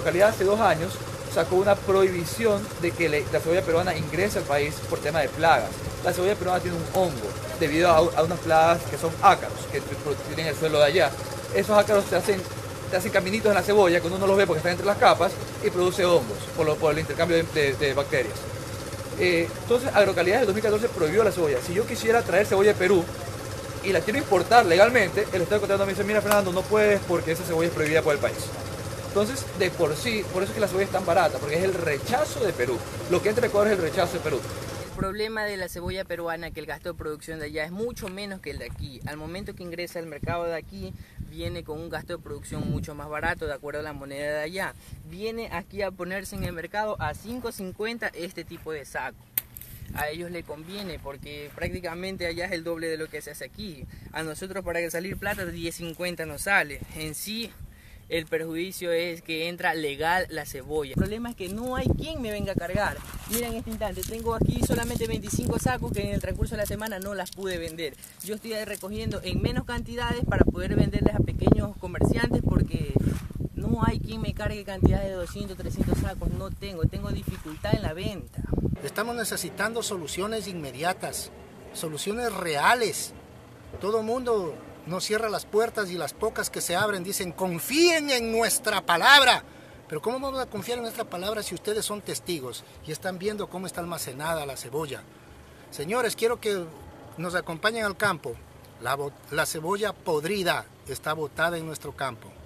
Agrocalidad hace 2 años sacó una prohibición de que la cebolla peruana ingrese al país por tema de plagas. La cebolla peruana tiene un hongo debido a unas plagas que son ácaros que tienen el suelo de allá. Esos ácaros te hacen caminitos en la cebolla que uno no los ve porque están entre las capas y produce hongos por el intercambio de bacterias. Entonces Agrocalidad en 2014 prohibió la cebolla. Si yo quisiera traer cebolla de Perú y la quiero importar legalmente, el Estado ecuatoriano me dice: mira Fernando, no puedes porque esa cebolla es prohibida por el país. Entonces, de por sí, por eso es que la cebolla es tan barata, porque es el rechazo de Perú. Lo que entra en Ecuador es el rechazo de Perú. El problema de la cebolla peruana, que el gasto de producción de allá es mucho menos que el de aquí. Al momento que ingresa al mercado de aquí, viene con un gasto de producción mucho más barato, de acuerdo a la moneda de allá. Viene aquí a ponerse en el mercado a 5.50 este tipo de saco. A ellos le conviene porque prácticamente allá es el doble de lo que se hace aquí. A nosotros, para que salir plata, 10.50 nos sale. En sí, el perjuicio es que entra legal la cebolla. El problema es que no hay quien me venga a cargar. Mira, en este instante tengo aquí solamente 25 sacos que en el transcurso de la semana no las pude vender. Yo estoy recogiendo en menos cantidades para poder venderles a pequeños comerciantes porque no hay quien me cargue cantidades de 200, 300 sacos. No tengo, dificultad en la venta. Estamos necesitando soluciones inmediatas, soluciones reales. Todo el mundo no cierra las puertas y las pocas que se abren dicen: confíen en nuestra palabra. Pero ¿cómo vamos a confiar en nuestra palabra si ustedes son testigos y están viendo cómo está almacenada la cebolla? Señores, quiero que nos acompañen al campo. La cebolla podrida está botada en nuestro campo.